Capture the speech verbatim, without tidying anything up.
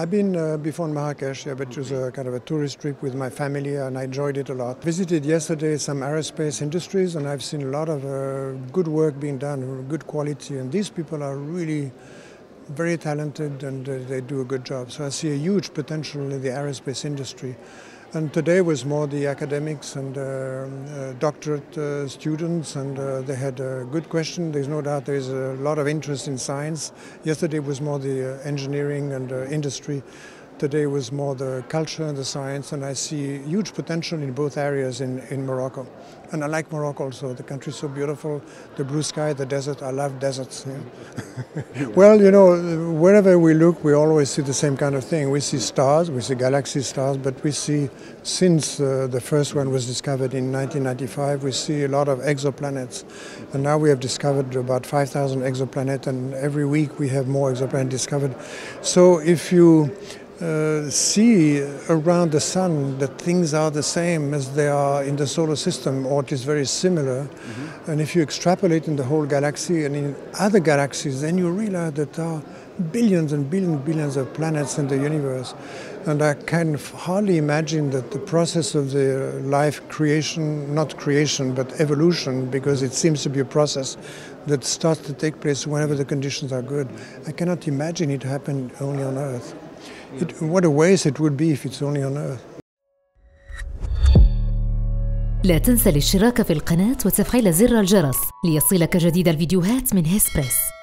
I've been uh, before in Marrakesh, yeah, but it was a kind of a tourist trip with my family, and I enjoyed it a lot. Visited yesterday some aerospace industries, and I've seen a lot of uh, good work being done, good quality, and these people are really very talented and uh, they do a good job. So I see a huge potential in the aerospace industry. And today was more the academics and uh, uh, doctorate uh, students, and uh, they had a good question. There's no doubt there's a lot of interest in science. Yesterday was more the uh, engineering and uh, industry. Today was more the culture and the science, and I see huge potential in both areas in, in Morocco. And I like Morocco also. The country's so beautiful, the blue sky, the desert. I love deserts. Yeah. Well, you know, wherever we look, we always see the same kind of thing. We see stars, we see galaxy stars, but we see, since uh, the first one was discovered in nineteen ninety-five, we see a lot of exoplanets. And now we have discovered about five thousand exoplanets, and every week we have more exoplanets discovered. So if you Uh, see around the sun that things are the same as they are in the solar system, or it is very similar. Mm-hmm. And if you extrapolate in the whole galaxy and in other galaxies, then you realize that there are billions and billions billions of planets in the universe. And I can hardly imagine that the process of the life creation, not creation, but evolution, because it seems to be a process that starts to take place whenever the conditions are good. I cannot imagine it happened only on Earth. It, what a waste it would be if it's only on Earth. لا تنسى الاشتراك في القناة وتفعيل زر الجرس ليصلك جديد الفيديوهات من هسبريس.